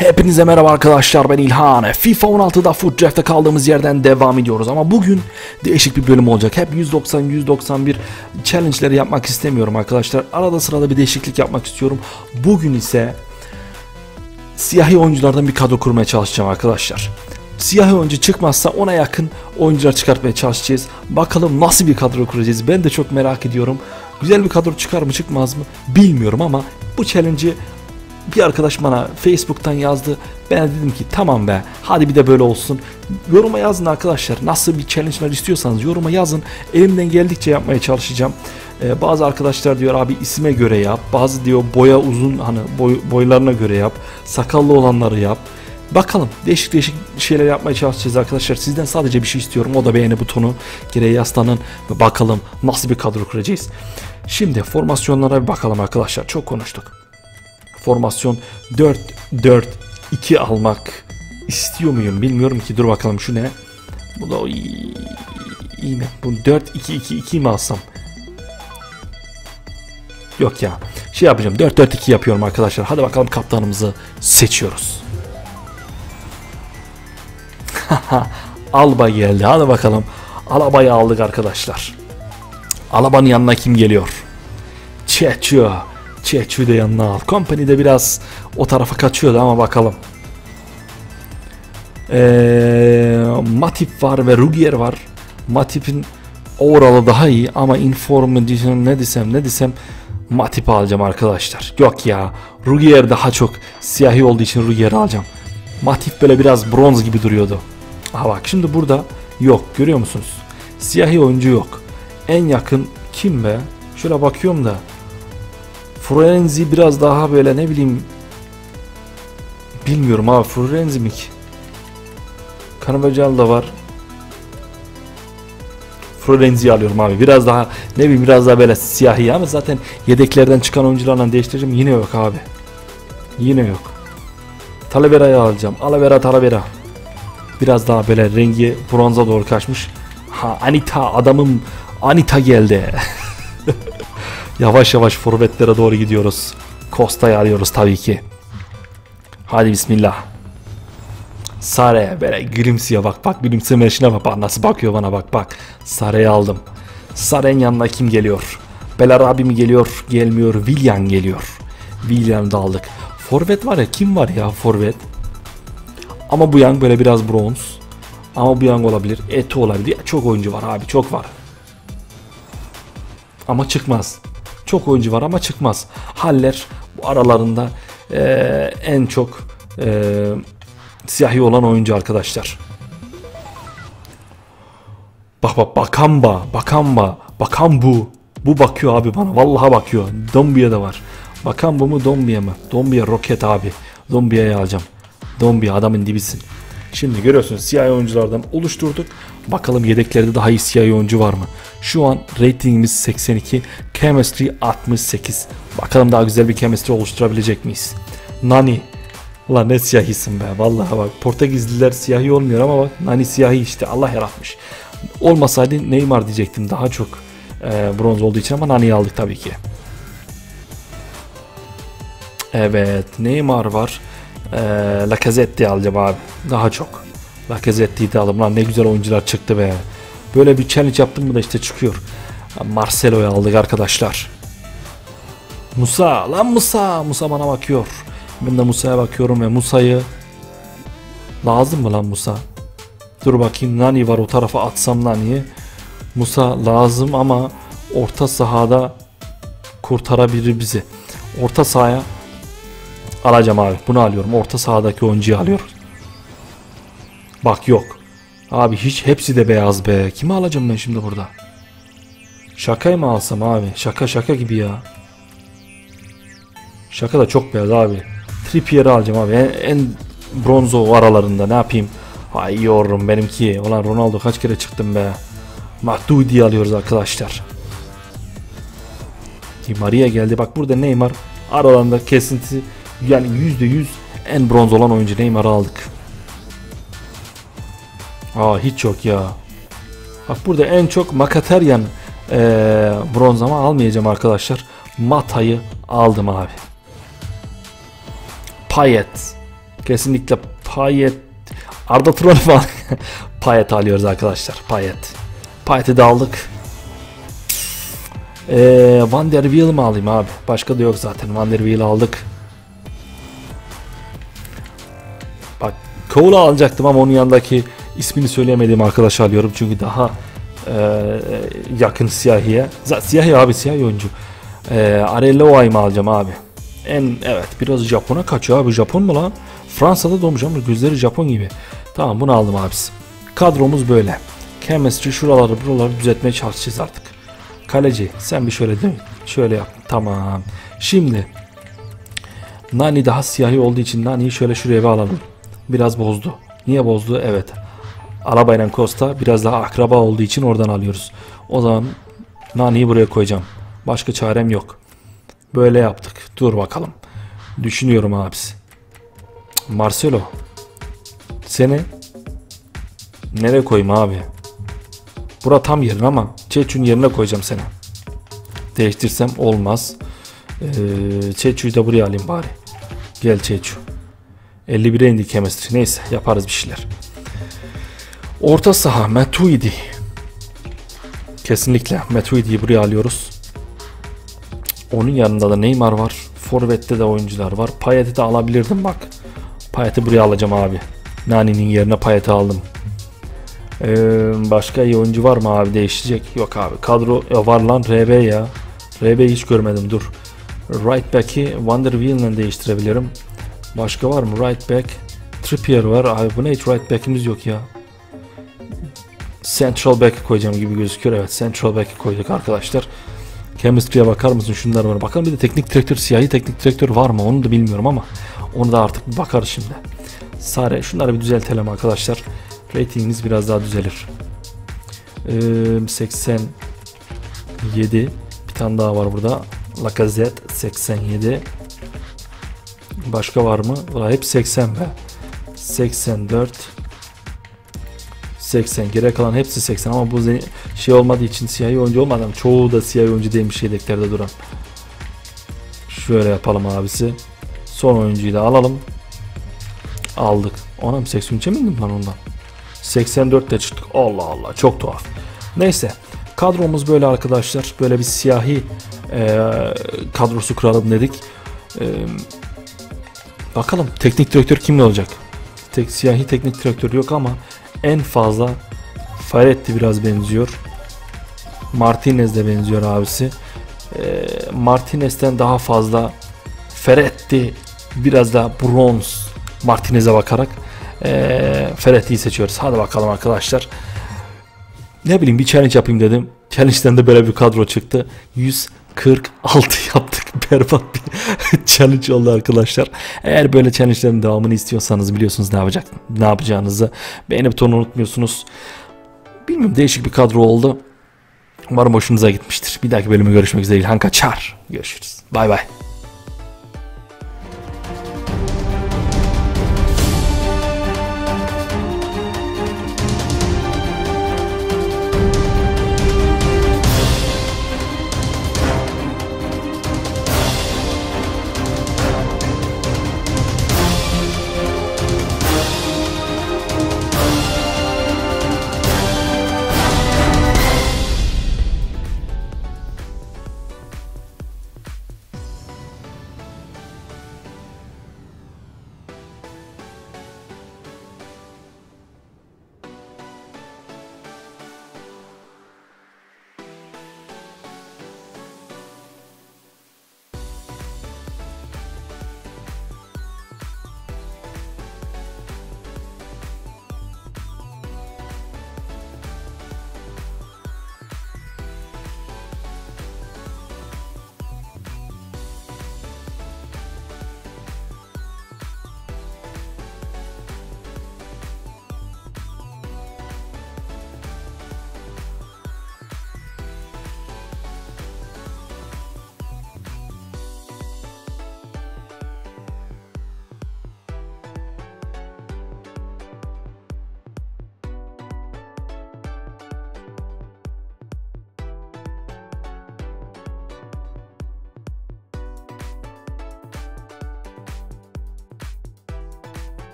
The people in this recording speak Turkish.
Hepinize merhaba arkadaşlar, ben İlhan. FIFA 16'da FUT Draft'ta kaldığımız yerden devam ediyoruz ama bugün değişik bir bölüm olacak. Hep 190-191 challenge'leri yapmak istemiyorum arkadaşlar. Arada sırada bir değişiklik yapmak istiyorum. Bugün ise siyahi oyunculardan bir kadro kurmaya çalışacağım arkadaşlar. Siyahi oyuncu çıkmazsa ona yakın oyuncular çıkartmaya çalışacağız. Bakalım nasıl bir kadro kuracağız, ben de çok merak ediyorum. Güzel bir kadro çıkar mı çıkmaz mı bilmiyorum ama bu challenge'i bir arkadaş bana Facebook'tan yazdı. Ben dedim ki tamam be, hadi bir de böyle olsun. Yoruma yazın arkadaşlar, nasıl bir challenge'ler istiyorsanız yoruma yazın. Elimden geldikçe yapmaya çalışacağım. Bazı arkadaşlar diyor abi isme göre yap. Bazı diyor boya uzun, hani boylarına göre yap. Sakallı olanları yap. Bakalım değişik şeyler yapmaya çalışacağız arkadaşlar. Sizden sadece bir şey istiyorum, o da beğeni butonu. Gereği yaslanın ve bakalım nasıl bir kadro kuracağız. Şimdi formasyonlara bir bakalım arkadaşlar, çok konuştuk. Formasyon 4-4-2 almak istiyor muyum bilmiyorum ki, dur bakalım şu ne? Bu da iyi mi? Bu 4-2-2-2 mi alsam? Yok ya, şey yapacağım, 4-4-2 yapıyorum arkadaşlar. Hadi bakalım kaptanımızı seçiyoruz. Alba geldi, hadi bakalım. Alaba'yı aldık arkadaşlar. Alaba'nın yanına kim geliyor? Çeçiyor. Çeçu'yu de yanına al. Company de biraz o tarafa kaçıyordu ama bakalım. Matip var ve Rüdiger var. Matip'in overall'ı daha iyi ama information ne desem Matip alacağım arkadaşlar. Yok ya, Rüdiger daha çok siyahi olduğu için Rüdiger'i alacağım. Matip böyle biraz bronz gibi duruyordu. Aha bak şimdi burada yok, görüyor musunuz? Siyahi oyuncu yok. En yakın kim be? Şöyle bakıyorum da. Fiorenzi biraz daha böyle, ne bileyim, bilmiyorum abi, Fiorenzi mi ki? Carvajal da var. Fiorenzi'yi alıyorum abi, biraz daha ne bileyim, biraz daha böyle siyahi ama zaten yedeklerden çıkan oyuncularla değiştireceğim, yine yok abi. Yine yok. Talavera'yı alacağım. Talavera. Biraz daha böyle rengi bronza doğru kaçmış. Ha, Anita adamım, Anita geldi. Yavaş yavaş forvetlere doğru gidiyoruz. Costa'yı alıyoruz tabii ki. Hadi bismillah. Sare böyle gülümsüyor, bak gülümseme işine bak, nasıl bakıyor bana, bak. Sare'yi aldım. Sare'nin yanına kim geliyor? Belar abi mi geliyor? Gelmiyor. William geliyor. William'ı da aldık. Forvet var ya, kim var ya forvet? Ama bu yang böyle biraz bronz. Ama bu yang olabilir. Eto olabilir. Çok oyuncu var abi, çok var. Ama çıkmaz. Çok oyuncu var ama çıkmaz. Haller bu aralarında en çok siyahi olan oyuncu arkadaşlar. Bak Bakambu. Bu bakıyor abi bana. Vallahi bakıyor. Dombiye de var. Bakambu mu Dombiye mi? Dombiye roket abi. Dombiye'yi alacağım. Dombiye adamın dibisin. Şimdi görüyorsunuz siyahi oyunculardan oluşturduk. Bakalım yedeklerde daha iyi siyahi oyuncu var mı? Şu an ratingimiz 82, chemistry 68. Bakalım daha güzel bir chemistry oluşturabilecek miyiz? Nani. Ulan ne siyahisin be. Vallahi bak, Portekizliler siyahi olmuyor ama bak Nani siyahi işte, Allah yaratmış. Olmasaydı Neymar diyecektim, daha çok bronz olduğu için, ama Nani'yi aldık tabii ki. Evet, Neymar var. Lacazette alacağım abi, daha çok Lacazette'yi de aldım. Lan ne güzel oyuncular çıktı be, böyle bir challenge yaptım mı da işte çıkıyor. Marcelo'yu aldık arkadaşlar. Musa, lan Musa bana bakıyor, ben de Musa'ya bakıyorum ve Musa'yı lazım mı lan Musa? Dur bakayım, Nani var, o tarafa atsam Nani'yi. Musa lazım ama orta sahada kurtarabilir bizi. Orta sahaya alacağım abi, bunu alıyorum, orta sahadaki oyuncuyu alıyorum. Bak yok abi, hiç hepsi de beyaz be, kimi alacağım ben şimdi burada? Şakayı mı alsam abi? Şaka gibi ya, şaka da çok beyaz abi. Trippier'i alacağım abi, en bronzo aralarında, ne yapayım. Ay yorum benimki, ulan Ronaldo kaç kere çıktım be. Matuidi'yi alıyoruz arkadaşlar. Di Maria geldi, bak burada Neymar aralarında kesinti. Yani %100 en bronz olan oyuncu Neymar'ı aldık. Aa hiç yok ya. Bak burada en çok Mkhitaryan bronz ama almayacağım arkadaşlar. Mata'yı aldım abi. Payet. Kesinlikle Payet. Arda Turan falan. Payet alıyoruz arkadaşlar. Payet. Payet'i de aldık. Van der Wiel mi alayım abi? Başka da yok zaten. Van der Wiel'i aldık. Bak Cole'u alacaktım ama onun yanındaki ismini söyleyemedim arkadaş alıyorum. Çünkü daha yakın siyahiye. Siyahi abi, siyahi oyuncu. Arellano'yu alacağım abi. Evet biraz Japon'a kaçıyor abi. Japon mu lan? Fransa'da doğmuş ama gözleri Japon gibi. Tamam bunu aldım abisi. Kadromuz böyle. Chemistry şuraları buraları düzeltmeye çalışacağız artık. Kaleci sen bir şöyle değil mi? Şöyle yap. Tamam. Şimdi Nani daha siyahi olduğu için Nani'yi şöyle şuraya bir alalım. Biraz bozdu. Niye bozdu? Evet. Alaba ile Costa biraz daha akraba olduğu için oradan alıyoruz. O zaman Nani'yi buraya koyacağım. Başka çarem yok. Böyle yaptık. Dur bakalım. Düşünüyorum abisi. Marcelo. Seni nereye koyayım abi? Bura tam yerin ama Çeçü'nün yerine koyacağım seni. Değiştirsem olmaz. Çeçü'yü de buraya alayım bari. Gel Çeçü. 51'e indi chemistry. Neyse yaparız bir şeyler. Orta saha Matuidi. Kesinlikle Matuidi'yi buraya alıyoruz. Onun yanında da Neymar var. Forvet'te de oyuncular var. Payet'i de alabilirdim bak. Payet'i buraya alacağım abi. Nani'nin yerine Payet'i aldım. Başka iyi oyuncu var mı abi? Değişecek. Yok abi. Kadro var lan. RB ya. RB'yi hiç görmedim. Dur. Right back'i Van der Wiel ile değiştirebilirim. Başka var mı? Right back. Trippier var. Abi bu ne? Hiç right back'imiz yok ya. Central back'i koyacağım gibi gözüküyor. Evet. Central back'i koyduk arkadaşlar. Chemistry'e bakar mısın? Şunlar var. Bakalım bir de teknik direktör, siyahi teknik direktör var mı? Onu da bilmiyorum ama onu da artık bakarız şimdi. Sare şunları bir düzeltelim arkadaşlar. Ratingimiz biraz daha düzelir. 87 bir tane daha var burada. Lacazette 87. Başka var mı? Hep 80 ve 84. 80. Geri kalan hepsi 80 ama bu şey olmadığı için, siyahi oyuncu olmadan çoğu da siyahi oyuncu değilmiş yedeklerde duran. Şöyle yapalım abisi. Son oyuncuyu da alalım. Aldık. Ona mı 83'e mi indim lan ondan? 84'te çıktık. Allah Allah çok tuhaf. Neyse. Kadromuz böyle arkadaşlar. Böyle bir siyahi kadrosu kuralım dedik. Bakalım teknik direktör kim olacak? Siyahi teknik direktör yok ama en fazla Ferretti biraz benziyor. Martinez de benziyor abisi. Martinez'ten daha fazla Ferretti, biraz daha bronz Martinez'e bakarak Ferretti'yi seçiyoruz. Hadi bakalım arkadaşlar. Ne bileyim bir challenge yapayım dedim. Challenge'den de böyle bir kadro çıktı. 146 yaptık. Berbat bir challenge oldu arkadaşlar. Eğer böyle challenge'lerin devamını istiyorsanız biliyorsunuz ne yapacağınızı. Beğeni butonunu unutmuyorsunuz. Bilmiyorum değişik bir kadro oldu. Umarım hoşunuza gitmiştir. Bir dahaki bölümde görüşmek üzere. İlhan kaçar. Görüşürüz. Bay bay.